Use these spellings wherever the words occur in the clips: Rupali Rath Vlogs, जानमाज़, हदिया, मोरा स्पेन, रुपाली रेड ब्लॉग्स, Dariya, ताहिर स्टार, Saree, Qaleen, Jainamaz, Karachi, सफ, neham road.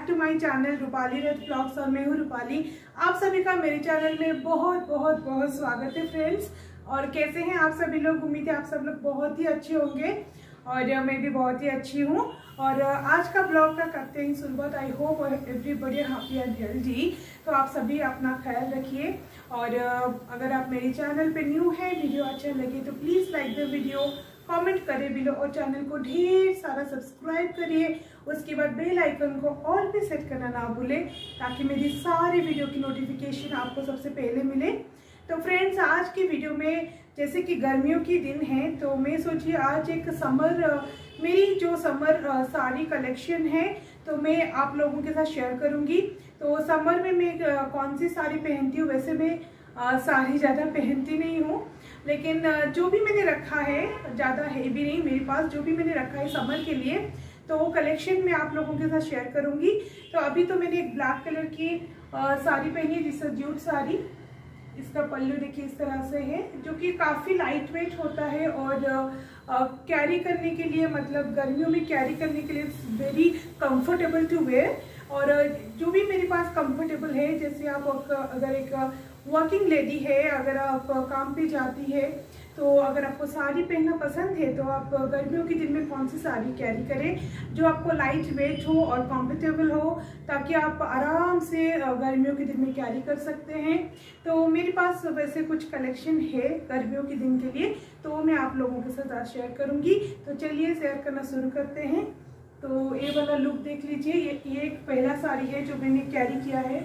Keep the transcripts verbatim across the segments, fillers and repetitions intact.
Back to my channel रुपाली रेड ब्लॉग्स और मैं हूँ रुपाली। आप सभी का मेरे चैनल में बहुत बहुत बहुत स्वागत है फ्रेंड्स। और कैसे हैं आप सभी लोग? उम्मीद है आप सब लोग बहुत ही अच्छे होंगे और मैं भी बहुत ही अच्छी हूँ। और आज का ब्लॉग का करते हैं शुरुआत। I hope everybody happy and healthy. तो आप सभी अपना ख्याल रखिए और अगर आप मेरे चैनल पे न्यू हैं, वीडियो अच्छा लगे तो please like the video, comment करें बिलो और चैनल को ढेर सारा सब्सक्राइब करिए। उसके बाद बेल आइकन को ऑल पे सेट करना ना भूलें ताकि मेरी सारी वीडियो की नोटिफिकेशन आपको सबसे पहले मिले। तो फ्रेंड्स आज की वीडियो में जैसे कि गर्मियों के दिन हैं तो मैं सोची आज एक समर मेरी जो समर साड़ी कलेक्शन है तो मैं आप लोगों के साथ शेयर करूंगी। तो समर में मैं कौन सी साड़ी पहनती हूँ, वैसे मैं साड़ी ज़्यादा पहनती नहीं हूँ लेकिन जो भी मैंने रखा है, ज़्यादा हेवी नहीं मेरे पास, जो भी मैंने रखा है समर के लिए तो वो कलेक्शन मैं आप लोगों के साथ शेयर करूंगी। तो अभी तो मैंने एक ब्लैक कलर की साड़ी पहनी है जिससे जूट साड़ी, इसका पल्लू देखिए इस तरह से है जो कि काफ़ी लाइट वेट होता है और कैरी करने के लिए, मतलब गर्मियों में कैरी करने के लिए वेरी कंफर्टेबल टू वेयर। और जो भी मेरे पास कंफर्टेबल है, जैसे आप अगर एक वर्किंग लेडी है, अगर आप काम पे जाती है तो अगर आपको साड़ी पहनना पसंद है तो आप गर्मियों के दिन में कौन सी साड़ी कैरी करें जो आपको लाइट वेट हो और कंफर्टेबल हो ताकि आप आराम से गर्मियों के दिन में कैरी कर सकते हैं। तो मेरे पास वैसे कुछ कलेक्शन है गर्मियों के दिन के लिए तो मैं आप लोगों के साथ आज शेयर करूँगी। तो चलिए शेयर करना शुरू करते हैं। तो ये वाला लुक देख लीजिए, ये ये एक पहला साड़ी है जो मैंने कैरी किया है।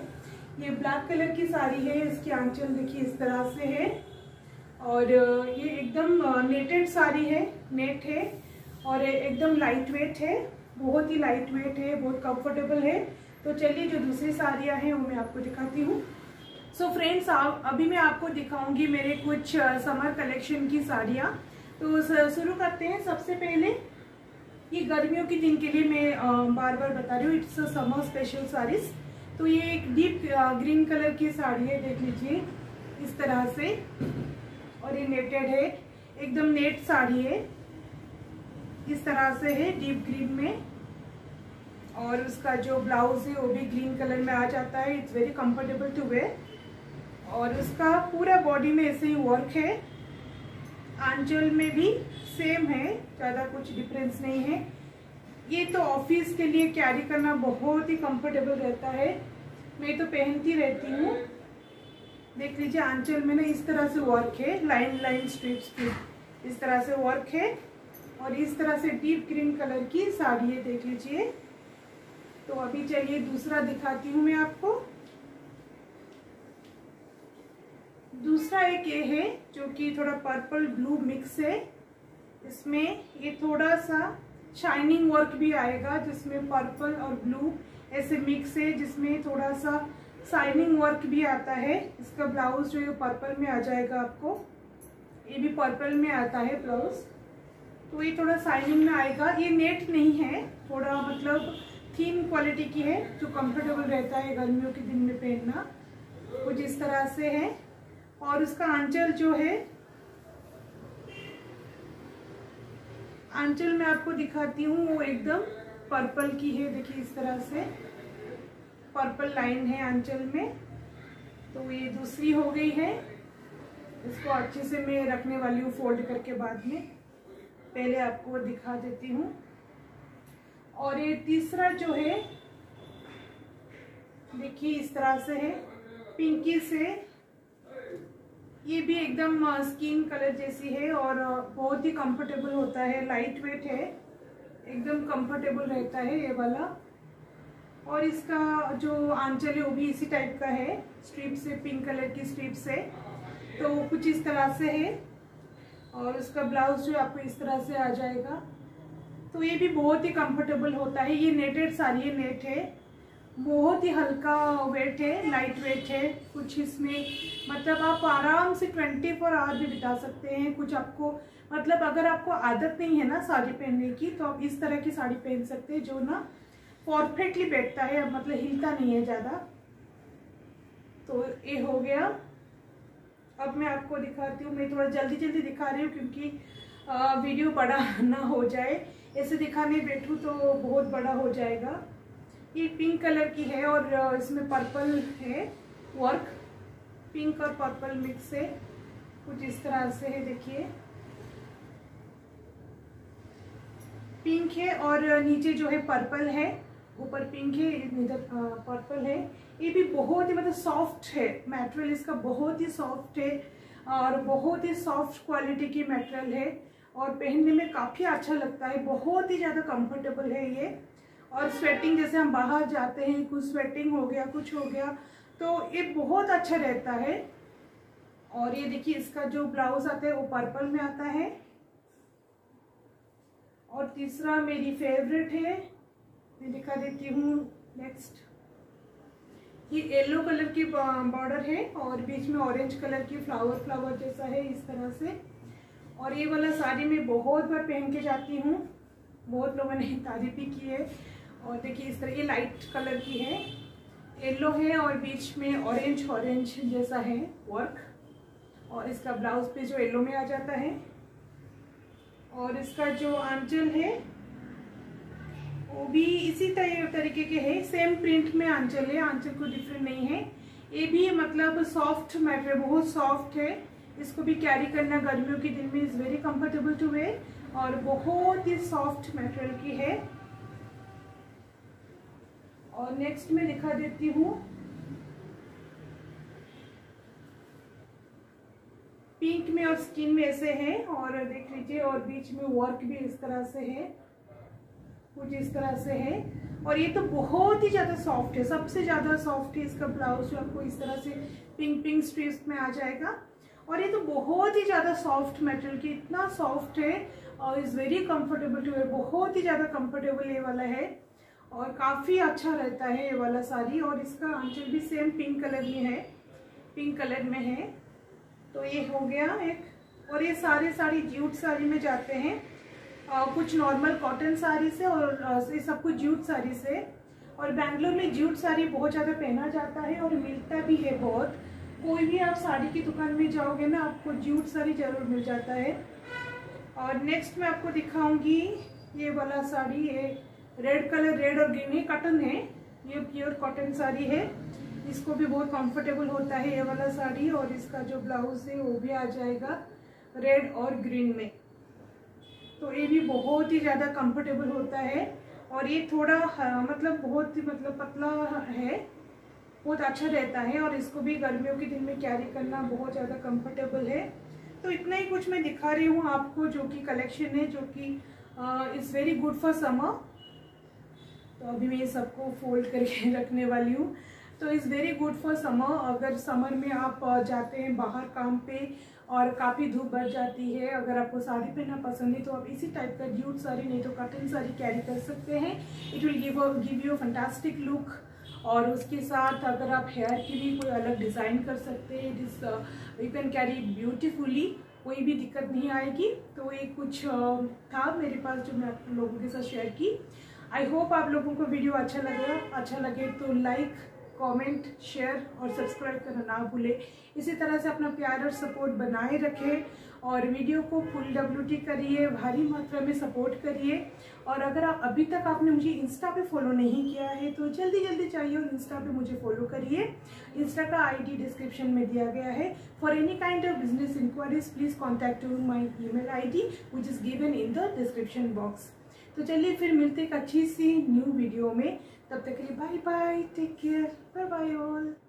ये ब्लैक कलर की साड़ी है, इसकी आंचल देखिए इस तरह से है और ये एकदम नेटेड साड़ी है, नेट है और एकदम लाइट वेट है, बहुत ही लाइट वेट है, बहुत कंफर्टेबल है। तो चलिए जो दूसरी साड़ियाँ हैं वो मैं आपको दिखाती हूँ। सो फ्रेंड्स आप अभी मैं आपको दिखाऊंगी मेरे कुछ समर कलेक्शन की साड़ियाँ। तो शुरू करते हैं। सबसे पहले ये गर्मियों के दिन के लिए मैं बार बार बता रही हूँ, इट्स समर स्पेशल साड़ीज़। तो ये एक डीप ग्रीन कलर की साड़ी है, देख लीजिए इस तरह से और ये नेटेड है, एकदम नेट साड़ी है, इस तरह से है डीप ग्रीन में और उसका जो ब्लाउज है वो भी ग्रीन कलर में आ जाता है। It's very comfortable to wear और उसका पूरा बॉडी में ऐसे ही वर्क है, आंचल में भी सेम है, ज़्यादा कुछ डिफरेंस नहीं है। ये तो ऑफिस के लिए कैरी करना बहुत ही कंफर्टेबल रहता है, मैं तो पहनती रहती हूँ। देख लीजिए आंचल में ना इस तरह से वर्क है, लाइन लाइन स्ट्रिप स्ट्रिप इस तरह से वर्क है और इस तरह से डीप ग्रीन कलर की साड़ी है, देख लीजिए। तो अभी चलिए दूसरा दिखाती हूँ मैं आपको। दूसरा एक ये है जो कि थोड़ा पर्पल ब्लू मिक्स है, इसमें ये थोड़ा सा शाइनिंग वर्क भी आएगा जिसमें पर्पल और ब्लू ऐसे मिक्स है, जिसमें थोड़ा सा शाइनिंग वर्क भी आता है। इसका ब्लाउज जो है पर्पल में आ जाएगा आपको, ये भी पर्पल में आता है ब्लाउज, तो ये थोड़ा शाइनिंग में आएगा। ये नेट नहीं है, थोड़ा मतलब थीन क्वालिटी की है जो कंफर्टेबल रहता है गर्मियों के दिन में पहनना, कुछ इस तरह से है। और उसका आंचल जो है, आंचल मैं आपको दिखाती हूँ, वो एकदम पर्पल की है, देखिए इस तरह से पर्पल लाइन है आंचल में। तो ये दूसरी हो गई है, इसको अच्छे से मैं रखने वाली हूँ फोल्ड करके बाद में, पहले आपको दिखा देती हूँ। और ये तीसरा जो है देखिए इस तरह से है, पिंकी से, ये भी एकदम स्किन कलर जैसी है और बहुत ही कंफर्टेबल होता है, लाइट वेट है, एकदम कंफर्टेबल रहता है ये वाला। और इसका जो आंचल है वो भी इसी टाइप का है, स्ट्रिप से, पिंक कलर की स्ट्रिप से, तो कुछ इस तरह से है। और उसका ब्लाउज जो आपको इस तरह से आ जाएगा, तो ये भी बहुत ही कंफर्टेबल होता है। ये नेटेड साड़ी है, नेट है, बहुत ही हल्का वेट है, लाइट वेट है, कुछ इसमें मतलब आप आराम से ट्वेंटी फोर आवर भी बिता सकते हैं। कुछ आपको मतलब अगर आपको आदत नहीं है ना साड़ी पहनने की तो आप इस तरह की साड़ी पहन सकते हैं जो ना परफेक्टली बैठता है, मतलब हिलता नहीं है ज़्यादा। तो ये हो गया। अब मैं आपको दिखाती हूँ, मैं थोड़ा जल्दी जल्दी दिखा रही हूँ क्योंकि वीडियो बड़ा ना हो जाए, ऐसे दिखाने बैठूँ तो बहुत बड़ा हो जाएगा। ये पिंक कलर की है और इसमें पर्पल है वर्क, पिंक और पर्पल मिक्स है, कुछ इस तरह से है। देखिए पिंक है और नीचे जो है पर्पल है, ऊपर पिंक है, इधर पर्पल है। ये भी बहुत ही मतलब सॉफ्ट है, मटेरियल इसका बहुत ही सॉफ्ट है और बहुत ही सॉफ्ट क्वालिटी की मटेरियल है और पहनने में काफ़ी अच्छा लगता है, बहुत ही ज़्यादा कंफर्टेबल है ये। और स्वेटिंग जैसे हम बाहर जाते हैं, कुछ स्वेटिंग हो गया कुछ हो गया तो ये बहुत अच्छा रहता है। और ये देखिए इसका जो ब्लाउज आता है वो पर्पल में आता है। और तीसरा मेरी फेवरेट है, मैं दिखा देती हूँ नेक्स्ट, ये येलो कलर की बॉर्डर है और बीच में ऑरेंज कलर की फ्लावर फ्लावर जैसा है इस तरह से। और ये वाला साड़ी मैं बहुत बार पहन के जाती हूँ, बहुत लोगों ने तारीफ भी की है। और देखिए इस तरह ये लाइट कलर की है, येलो है और बीच में ऑरेंज ऑरेंज जैसा है वर्क। और इसका ब्लाउज पे जो येलो में आ जाता है। और इसका जो आंचल है वो भी इसी तरह तरीके के है, सेम प्रिंट में आंचल है, आंचल को डिफरेंट नहीं है। ये भी मतलब सॉफ्ट मटेरियल, बहुत सॉफ्ट है, इसको भी कैरी करना गर्मियों के दिन में is very comfortable to wear. और बहुत ही सॉफ्ट मटेरियल की है। और नेक्स्ट मैं दिखा देती हूँ पिंक में और स्किन में ऐसे है और देख लीजिए, और बीच में वर्क भी इस तरह से है, कुछ इस तरह से है। और ये तो बहुत ही ज़्यादा सॉफ्ट है, सबसे ज़्यादा सॉफ्ट है। इसका ब्लाउज जो आपको इस तरह से पिंक पिंक स्ट्रिप्स में आ जाएगा। और ये तो बहुत ही ज़्यादा सॉफ्ट मटेरियल की, इतना सॉफ्ट है और is very comfortable to wear, बहुत ही ज़्यादा कम्फर्टेबल ये वाला है और काफ़ी अच्छा रहता है ये वाला साड़ी। और इसका आंचल भी सेम पिंक कलर में है, पिंक कलर में है। तो ये हो गया एक। और ये सारे साड़ी ज्यूट साड़ी में जाते हैं, आ, कुछ नॉर्मल कॉटन साड़ी से और आ, ये सब कुछ ज्यूट साड़ी से। और बेंगलोर में ज्यूट साड़ी बहुत ज़्यादा पहना जाता है और मिलता भी है बहुत, कोई भी आप साड़ी की दुकान में जाओगे ना आपको ज्यूट साड़ी ज़रूर मिल जाता है। और नेक्स्ट मैं आपको दिखाऊंगी ये वाला साड़ी, ये रेड कलर, रेड और ग्रीन है, कॉटन है, ये प्योर कॉटन साड़ी है। इसको भी बहुत कंफर्टेबल होता है ये वाला साड़ी। और इसका जो ब्लाउज है वो भी आ जाएगा रेड और ग्रीन में, तो ये भी बहुत ही ज़्यादा कंफर्टेबल होता है। और ये थोड़ा मतलब बहुत ही मतलब पतला है, बहुत अच्छा रहता है और इसको भी गर्मियों के दिन में कैरी करना बहुत ज़्यादा कंफर्टेबल है। तो इतना ही कुछ मैं दिखा रही हूँ आपको जो कि कलेक्शन है, जो कि is very good for summer. तो अभी मैं ये सबको फोल्ड करके रखने वाली हूँ। तो is very good for summer, अगर समर में आप जाते हैं बाहर काम पे और काफ़ी धूप बढ़ जाती है, अगर आपको साड़ी पहनना पसंद है तो आप इसी टाइप का ज्यूट साड़ी नहीं तो कॉटन साड़ी कैरी कर सकते हैं। It will give give you fantastic look. और उसके साथ अगर आप हेयर की भी कोई अलग डिज़ाइन कर सकते हैं, this you can carry beautifully, कोई भी दिक्कत नहीं आएगी। तो ये कुछ था मेरे पास जो मैं आप लोगों के साथ शेयर की। आई होप आप लोगों को वीडियो अच्छा लगे, अच्छा लगे तो लाइक, कमेंट, शेयर और सब्सक्राइब करना ना भूले। इसी तरह से अपना प्यार और सपोर्ट बनाए रखें और वीडियो को फुल डब्ल्यूटी करिए, भारी मात्रा में सपोर्ट करिए। और अगर आप अभी तक आपने मुझे इंस्टा पे फॉलो नहीं किया है तो जल्दी जल्दी चाहिए और इंस्टा पे मुझे फॉलो करिए। इंस्टा का आईडी डिस्क्रिप्शन में दिया गया है। For any kind of business inquiries please contact to my e mail I D which is given in the description box. तो चलिए फिर मिलते एक अच्छी सी न्यू वीडियो में, तब तक के लिए bye bye, take care, bye bye all.